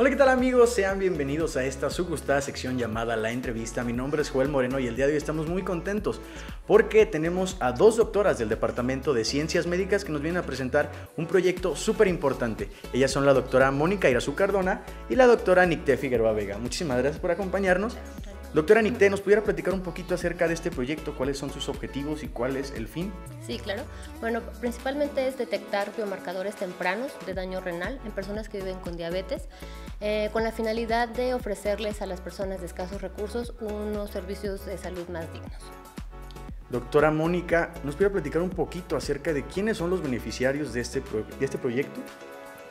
Hola, ¿qué tal amigos? Sean bienvenidos a esta su gustada sección llamada La Entrevista. Mi nombre es Joel Moreno y el día de hoy estamos muy contentos porque tenemos a dos doctoras del Departamento de Ciencias Médicas que nos vienen a presentar un proyecto súper importante. Ellas son la doctora Mónica Irazú Cardona y la doctora Nicté Figueroa Vega. Muchísimas gracias por acompañarnos. Doctora Nicté, ¿nos pudiera platicar un poquito acerca de este proyecto? ¿Cuáles son sus objetivos y cuál es el fin? Sí, claro. Bueno, principalmente es detectar biomarcadores tempranos de daño renal en personas que viven con diabetes, con la finalidad de ofrecerles a las personas de escasos recursos unos servicios de salud más dignos. Doctora Mónica, ¿nos pudiera platicar un poquito acerca de quiénes son los beneficiarios de este proyecto?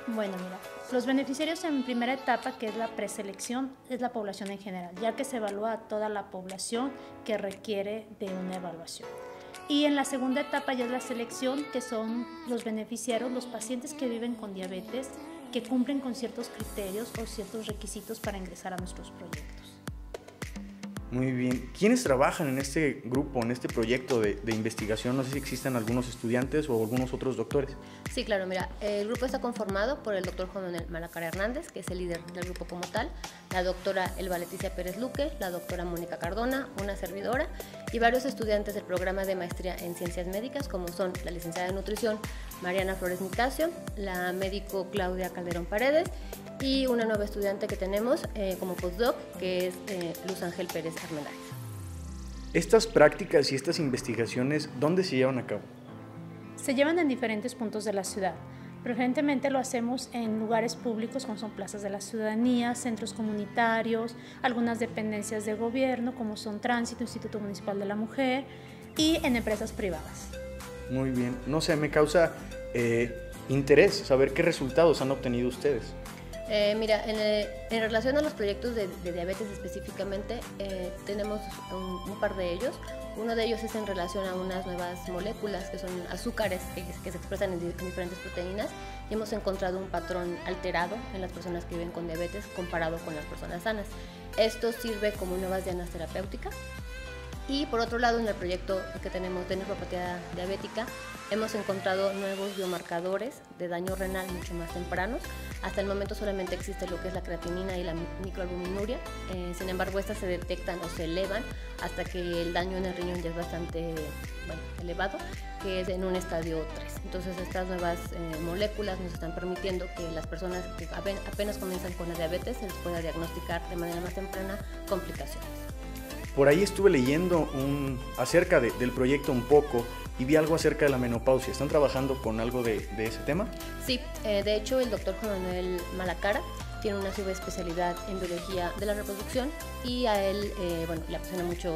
Bueno, mira. Los beneficiarios en primera etapa, que es la preselección, es la población en general, ya que se evalúa a toda la población que requiere de una evaluación. Y en la segunda etapa ya es la selección, que son los beneficiarios, los pacientes que viven con diabetes, que cumplen con ciertos criterios o ciertos requisitos para ingresar a nuestros proyectos. Muy bien. ¿Quiénes trabajan en este grupo, en este proyecto de investigación? No sé si existen algunos estudiantes o algunos otros doctores. Sí, claro. Mira, el grupo está conformado por el doctor Juan Manuel Malacara Hernández, que es el líder del grupo como tal, la doctora Elba Leticia Pérez Luque, la doctora Mónica Cardona, una servidora, y varios estudiantes del programa de maestría en ciencias médicas, como son la licenciada en nutrición Mariana Flores Nicacio, la médico Claudia Calderón Paredes, y una nueva estudiante que tenemos como postdoc, que es Luz Ángel Pérez. Estas prácticas y estas investigaciones, ¿dónde se llevan a cabo? Se llevan en diferentes puntos de la ciudad. Preferentemente lo hacemos en lugares públicos, como son plazas de la ciudadanía, centros comunitarios, algunas dependencias de gobierno, como son Tránsito, Instituto Municipal de la Mujer, y en empresas privadas. Muy bien. No sé, me causa interés saber qué resultados han obtenido ustedes. Mira, en relación a los proyectos de diabetes específicamente, tenemos un par de ellos. Uno de ellos es en relación a unas nuevas moléculas que son azúcares que se expresan en diferentes proteínas, y hemos encontrado un patrón alterado en las personas que viven con diabetes comparado con las personas sanas. Esto sirve como nuevas dianas terapéuticas. Y por otro lado, en el proyecto que tenemos de nefropatía diabética, hemos encontrado nuevos biomarcadores de daño renal mucho más tempranos. Hasta el momento solamente existe lo que es la creatinina y la microalbuminuria. Sin embargo, estas se detectan o se elevan hasta que el daño en el riñón ya es bastante elevado, que es en un estadio 3. Entonces, estas nuevas moléculas nos están permitiendo que las personas que apenas comienzan con la diabetes se les pueda diagnosticar de manera más temprana complicaciones. Por ahí estuve leyendo acerca del proyecto un poco y vi algo acerca de la menopausia. ¿Están trabajando con algo de ese tema? Sí, de hecho el doctor Juan Manuel Malacara tiene una subespecialidad en biología de la reproducción y a él le apasiona mucho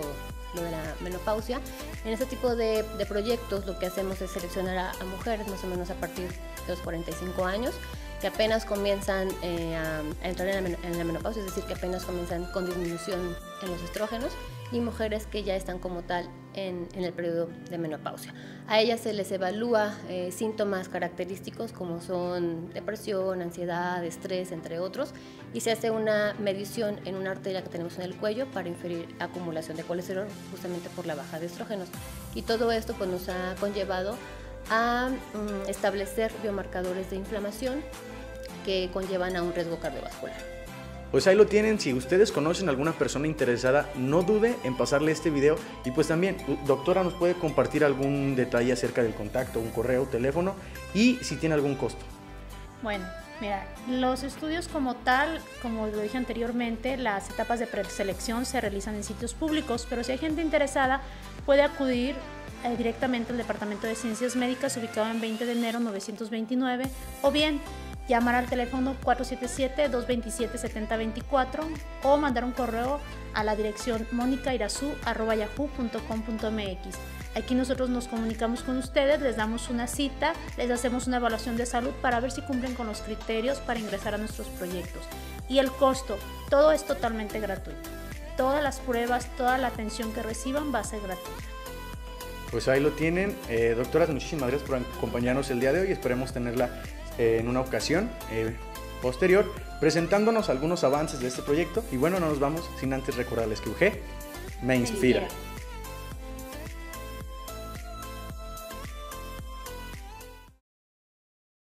lo de la menopausia. En este tipo de proyectos lo que hacemos es seleccionar a mujeres más o menos a partir de los 45 años que apenas comienzan a entrar en la menopausia, es decir, que apenas comienzan con disminución en los estrógenos, y mujeres que ya están como tal en el periodo de menopausia. A ellas se les evalúa síntomas característicos como son depresión, ansiedad, estrés, entre otros, y se hace una medición en una arteria que tenemos en el cuello para inferir acumulación de colesterol justamente por la baja de estrógenos. Y todo esto pues, nos ha conllevado a establecer biomarcadores de inflamación que conllevan a un riesgo cardiovascular. Pues ahí lo tienen. Si ustedes conocen a alguna persona interesada, no dude en pasarle este video. Y pues también, doctora, ¿nos puede compartir algún detalle acerca del contacto, un correo, teléfono y si tiene algún costo? Bueno, mira, los estudios como tal, como lo dije anteriormente, las etapas de preselección se realizan en sitios públicos, pero si hay gente interesada puede acudir directamente al Departamento de Ciencias Médicas ubicado en 20 de enero 929 o bien llamar al teléfono 477-227-7024 o mandar un correo a la dirección monicairazú@yahoo.com.mx. Aquí nosotros nos comunicamos con ustedes, les damos una cita, les hacemos una evaluación de salud para ver si cumplen con los criterios para ingresar a nuestros proyectos. Y el costo, todo es totalmente gratuito. Todas las pruebas, toda la atención que reciban va a ser gratuita. Pues ahí lo tienen. Doctoras, muchísimas gracias por acompañarnos el día de hoy. Esperemos tenerla en una ocasión posterior presentándonos algunos avances de este proyecto. Y bueno, no nos vamos sin antes recordarles que UG me inspira.